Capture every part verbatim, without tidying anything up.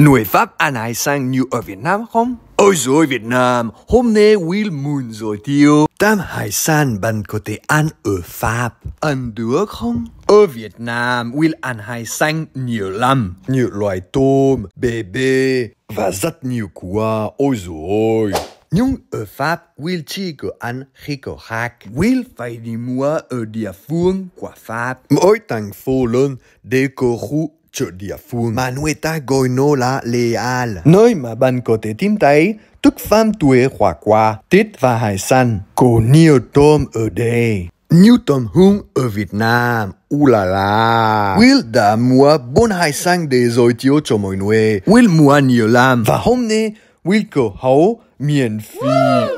Người Pháp ăn hải sản như ở Việt Nam không? Ôi rồi Việt Nam, hôm nay Will Moon rồi tiêu. Tam hải sản bạn có thể ăn ở Pháp. Ăn được không? Ở Việt Nam, Will ăn hải sản nhiều lắm. Nhiều loài tôm, bê bê và rất nhiều cua. Ôi rồi. Nhưng ở Pháp, Will chỉ có ăn khi có khác. Will phải đi mua ở địa phương của Pháp. Mỗi thành phố lớn đều có khu chợ địa phương mà người ta gọi nó là Leal, nơi mà bạn có thể tìm thấy thức pham tuổi hoa quả, tết và hải sản. Có nhiều tôm ở đây, nhiều tôm hùm ở Việt Nam. Ulala, Will đã mua bốn hải sản để giới thiệu cho mọi người. Will mua nhiều lắm và hôm nay Will có hấu miễn phí.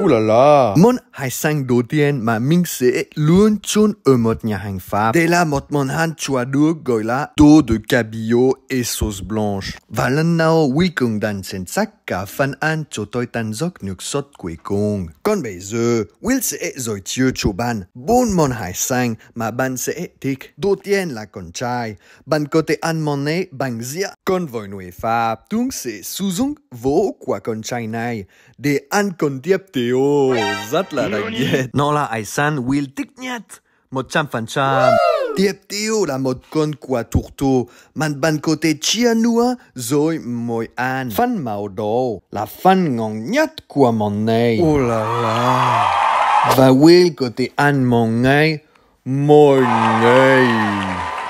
Ulala, món hải sản đầu tiên mà mình sẽ luôn chọn ở một nhà hàng Pháp. Đây là một món ăn chua được gọi là tô de cabillaud et sauce blanche. Và lần nào Will cũng đang xem sắc cả phần ăn cho tôi tan giấc nước sốt cuối cùng. Còn bây giờ, Will sẽ giới thiệu cho bạn bốn món hải sản mà bạn sẽ thích. Đầu tiên là con trai. Bạn có thể ăn món này bằng dĩa. Còn với người Pháp, chúng sẽ sử dụng vỗ của con trai này để ăn con tiếp theo. Rất là đặc biệt. Nó là hải sản Will thích nhất, một trăm phần trăm. Tiếp theo là một con quả thuộc thù mà bạn có thể chia nữa rồi mỗi ăn. Phần màu đỏ là phần ngon nhất của món này. Oh là là. Và Will có thể ăn món này mỗi ngày.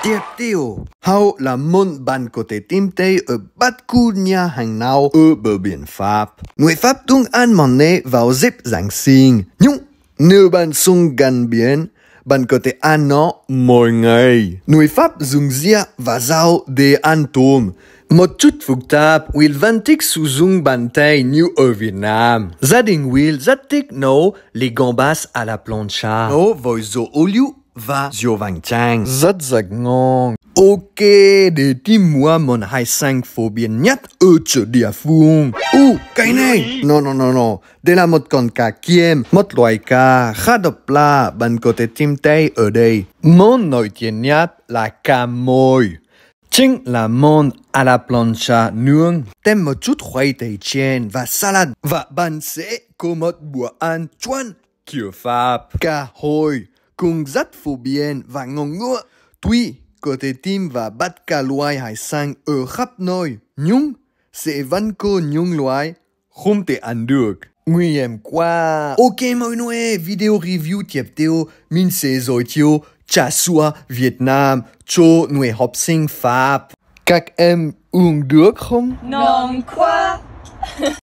Tiếp theo, hàu là món bạn có thể tìm thấy ở bất cứ nhà hàng nào ở bờ biển Pháp. Người Pháp thường ăn món này vào dịp Giáng sinh. Nhưng nếu bạn sống gần biển, bạn có thể ăn nó mỗi ngày. Người Pháp dùng dĩa và rau để ăn tôm. Một chút phức tạp, Will vẫn thích sử dụng bàn tay như ở Việt Nam. Gia đình Will rất thích nấu les gambas à la plancha, nấu với dầu ô liu và dầu vàng chanh. Rất rất ngon. Ok, để tìm mua món hải sản phổ biến nhất ở chợ địa phương. Uh, cái này! No, no, no, no. Đây là một con cá kiềm, một loài cá khá độc lạ bạn có thể tìm thấy ở đây. Món nổi tiếng nhất là cá mồi. Chính là món à la plancha nướng. Thêm một chút khoai tây chiên và salad. Và bạn sẽ có một bữa ăn chuẩn kiểu Pháp. Cá hồi cũng rất phổ biến và ngon ngựa. Tuy có thể tìm và bắt cả loài hải sản ở khắp nơi, nhưng sẽ vẫn có những loài không thể ăn được. Nguy hiểm quá. Ok mọi người, video review tiếp theo mình sẽ giới thiệu chả sữa Việt Nam cho người học sinh Pháp. Các em uống được không? Ngon quá.